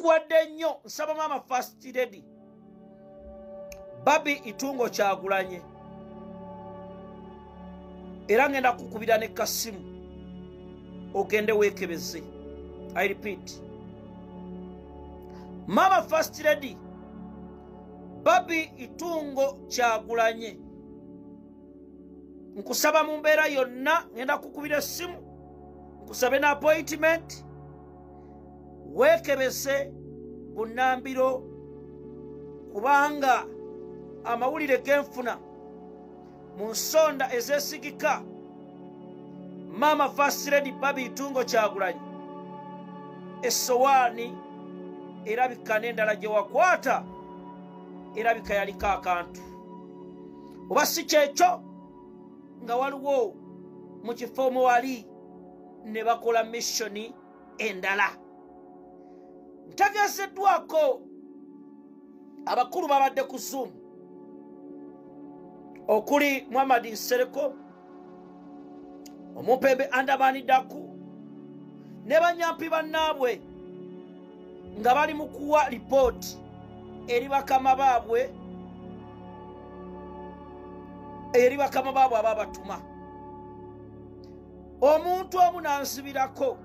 nkuwadde nnyo nsaba mama first lady Barbie Itungo Kyagulanyi era ngenda kukubira ne kasimu ogende weekebeze. I repeat, mama first lady Barbie Itungo Kyagulanyi nkusaba mu mbeera yonna ngenda kukubira simu nkusabe na appointment weekebese bunambiro kubanga amawulire genfuna mu nsonda ezeesigika mama first lady Barbie Itungo Kyagulanyi essowaani erabika n'endala gye wakwata erabika yaliko akantu oba si kyekyo nga waliwo mu kifo mwe wali ne bakola missioni endala. Ntegeseddwako abakulu babadde ku Zoom okuli Muhammad Nsereko omupembe andabaniddaku ne banyampi bannaabwe nga bali mu kuwa lipooti eri bakama baabwe ababatuma. Omuntu omu nansibirako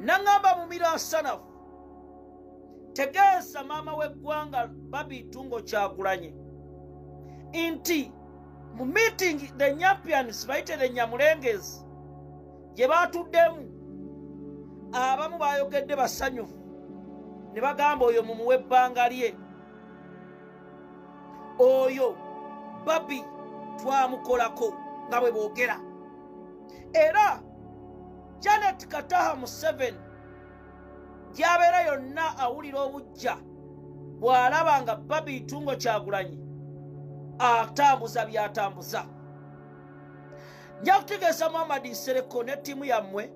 nangamba mu mirasanafu tegeesa maama w'eggwanga Barbie Itungo Kyagulanyi nti mu meeting the Nyapians bayite the Nyamulengezi gye baatuddemu abamu baayogedde basanyufu ne bagamba oyo mumuwe ebbanga lye, oyo Barbie twamukolako nga bwe boogera. Era Janet Kataha Museveni gyabeera yonna awulira obujja bw'alaba nga Barbie Itungo Kyagulanyi atambuza byatambuza. Nja kutegeesa Muhammad Nsereko ne ttiimu yammwe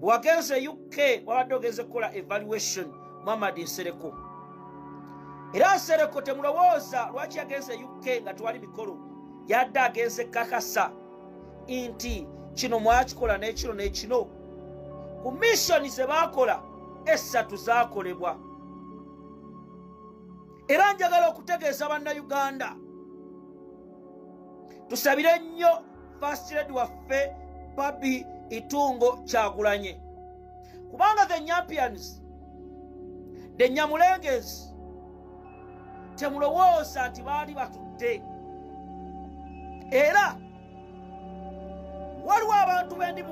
bwagenze UK wabadde ogeze kukola evaluation Muhammad Nsereko. Era Nsereko temulowooza lwaki yagenze UK nga tewali mikolo, yadde agenze kakasa nti kino mwakikola n'ekino n'ekino ku missioni ze baakola essatu zaakolebwa. Era njagala okutegeeza bannayuganda tusabire nnyo first lady waffe Barbie Itungo Kyagulanyi kubanga the Nyapians the Nyamulengezi temulowooza nti baali batudde. Era waliwo abantu bendi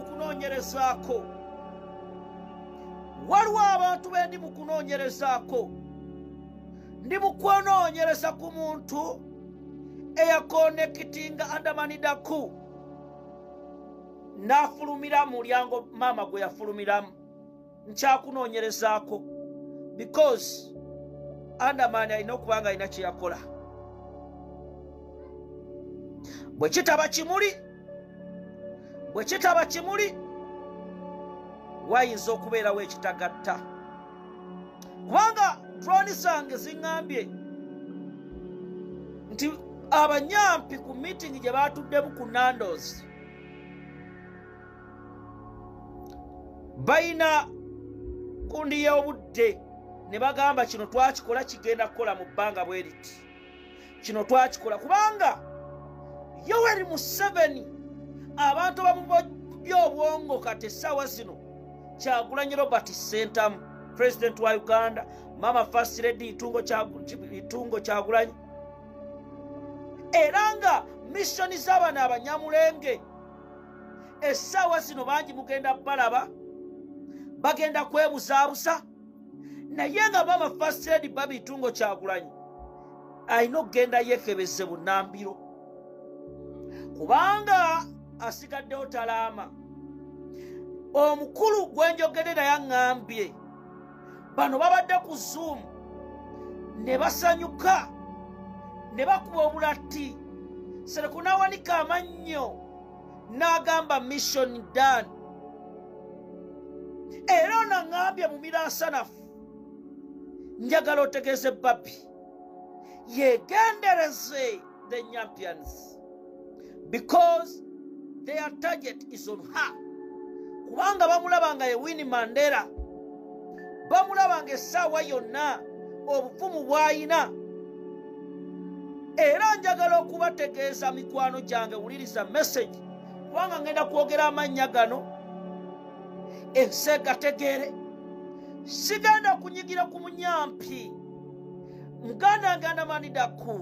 mu kunoonyerezaako ndi mu kwonoonyereza ku muntu eyakonekitinga andamanidaku n'afulumira mu mulyango maama gwe yafulumiramu. Nkyakunoonyerezaako because andamani alina okubanga alina kye yakola. Bwe kitaba kimuli wayinza okubeerawo ekitagatta kubanga drone zange ziŋŋambye nti abanyampi ku miitingi gye baatuddemu ku Nandos balina kundi y'obudde ne bagamba kino twakikola kigenda kukola mu bbanga bwe liti, kino twakikola kubanga Yoweri Museveni abantu bamubyobwongo kati essaawa zino Kyagulanyi Robert Ssentamu president wa Uganda, mama first lady Itungo Kyagulanyi era nga missioni z'abaana abanyamulenge essaawa zino bangi mugenda balaba bagenda kwebuzaabuza, naye nga mama first lady Barbie Itungo Kyagulanyi alina okugenda yeekebeze bunnambiro kubanga asigaddewo talaama. Omukulu gwenjogerera yaŋŋambye bano babadde ku Zoom ne basanyuka ne bakuba obulati. Sereko n'awanika amannyo n'agamba mission done. Era onaŋŋambye mu mirasanafu njagala otegeeze Barbie yeegendereze the Nyapians because their target is on her. Kubanga bamulabanga ye Winnie Mandela bamulabanga essaawa yonna obuvumu bw'ayina. Era njagala okubategeeza mikwano gyange, wuliriza message kubanga ngenda kwogera amannya gano ensi egategeere. Sigenda kunyigira ku munyampi Muganda ng'andamanida ku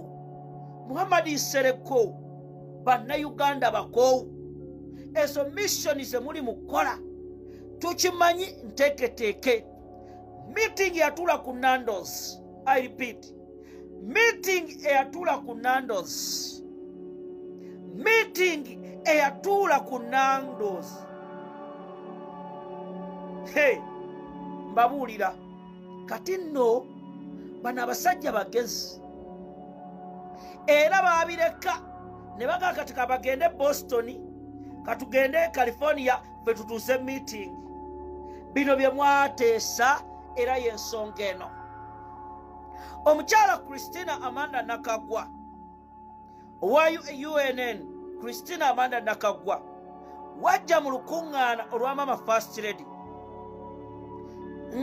Muhammad Isereko bannayuganda bakoowu. Ezo missioni ze muli mukola tukimanyi nteeketeeke. Meeting eyatula ku Nando's, I repeat, meeting eyatula ku Nando's, meeting eyatula ku Nando's. Hey, mbabuulira kati nno bano abasajja bagezi era baabireka ne bagaa kati kabagende Bostoni, katugende California fe tutuuse meeting. Bino bye mwateesa era y'ensonga eno. Omukyala Christina Amanda Nakagwa owa UNN, Christina Amanda Nakagwa wajja mu lukuŋŋaana olwa Mama First Lady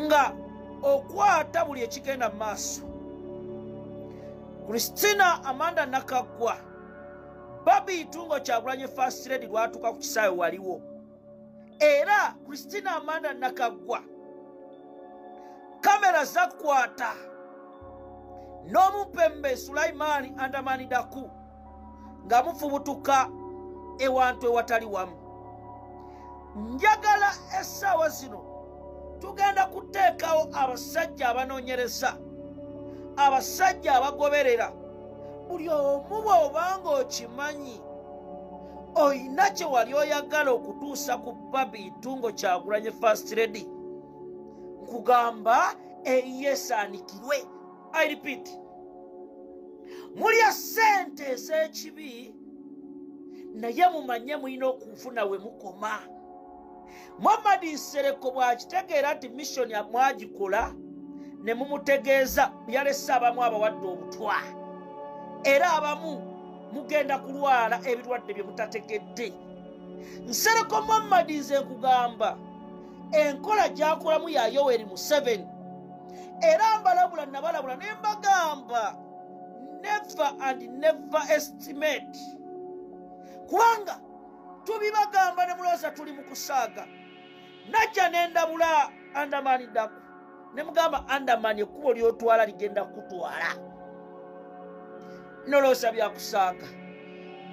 nga okwata buli ekigenda mu maaso. Christina Amanda Nakagwa Barbie Kyagulanyi First Lady lwatuuka ku kisaawe waliwo. Era Christina Amanda Nakagwa kamera zakwata n'omupembe Sulaimaani andamanidaku nga mufubutuka ewantu ewatali wamu. Njagala essaawa zino tugenda kuteekawo abasajja abanoonyereza, abasajja abagoberera. Buli omu bw'obanga okimanyi oyina kye wali oyagala okutuusa ku Barbie Kyagulanyi First Lady, nkugamba eyesaanikirwe. I repeat, mulya ssente ez'ekibi naye mumanye mulina okunfuna we mukoma. Muhammad Isereko bwakitegeera nti missioni mwagikola ne mumutegeeza byalesa abamu abawadde obutwa, era abamu mugenda kulwala ebirwadde bye mutategedde. Nsereko Muhammad nze nkugamba enkola gyakolamu ya Yoweri Museveni, era mbalabula nabalabula ne mbagamba never and never estimate, kubanga tubibagamba ne mulowooza tuli mu kusaaga. Najja nendabula andamanidaku ne mugamba andamani ekkubo ly'otwala ligenda kutwala. Nolowooza byakusaaga.